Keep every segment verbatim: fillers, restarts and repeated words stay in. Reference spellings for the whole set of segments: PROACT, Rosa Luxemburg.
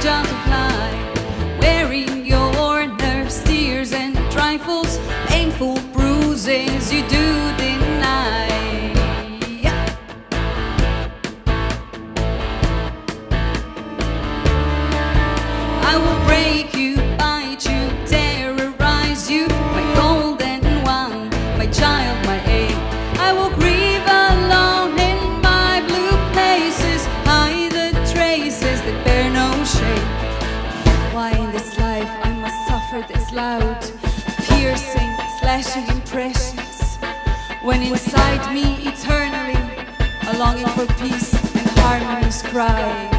strange on the fly, wearing your nerves, tears and trifles, painful bruises you do deny. I will break you, bite you, terrorize you, my golden one, my child, my ache. I will grieve alone in my blue places, hide the traces that bear no shape. Why in this life I must suffer this loud, piercing, slashing impressions, when inside me eternally a longing for peace and harmony's cry.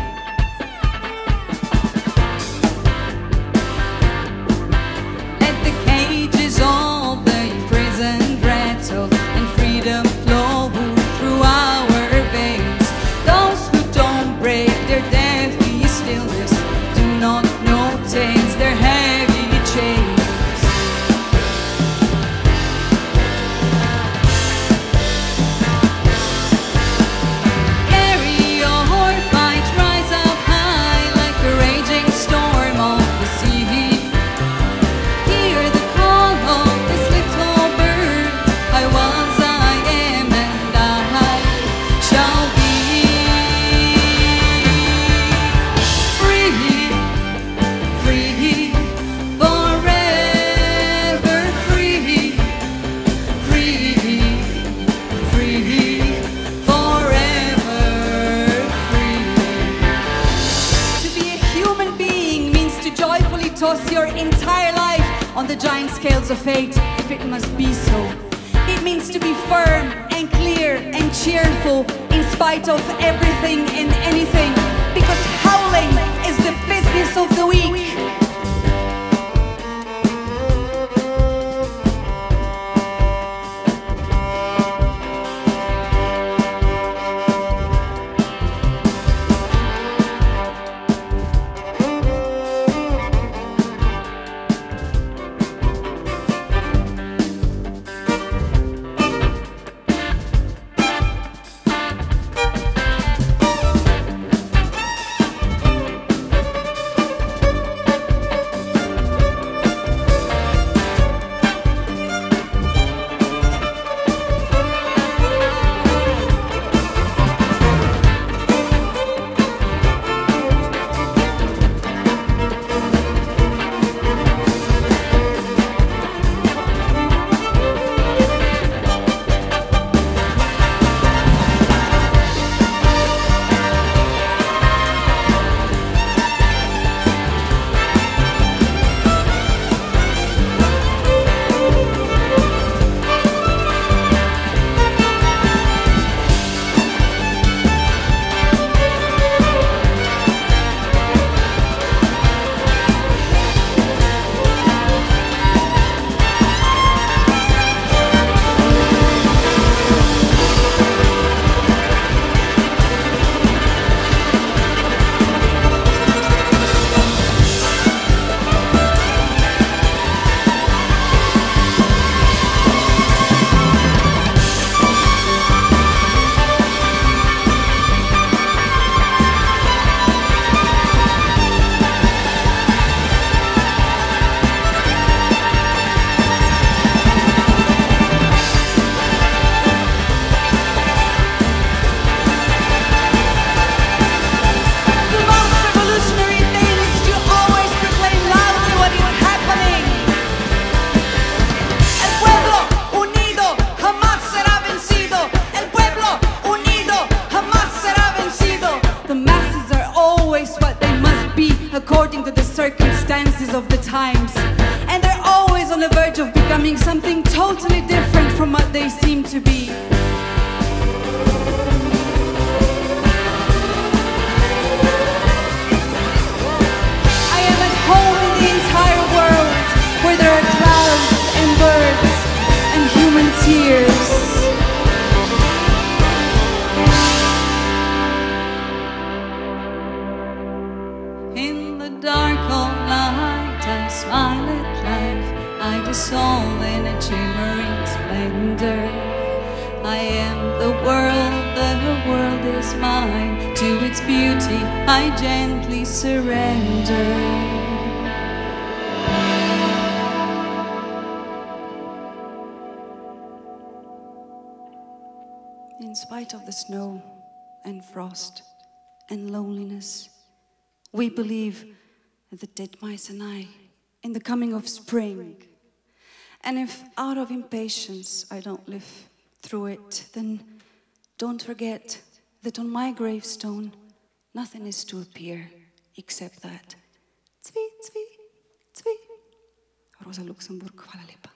Toss your entire life on the giant scales of fate, if it must be so. It means to be firm and clear and cheerful in spite of everything and anything, because howling is the business of the weak. According to the circumstances of the times, and they're always on the verge of becoming something totally different from what they seem to be. I am at home in the entire world, where there are clouds and birds and human tears. Smile at life, I dissolve in a shimmering splendor. I am the world, the world is mine. To its beauty I gently surrender. In spite of the snow and frost and loneliness, we believe, the titmice and I, in the coming of spring. And if out of impatience I don't live through it, then don't forget that on my gravestone nothing is to appear except that. Zvi, zvi, zvi. Rosa Luxemburg, hvala lepa.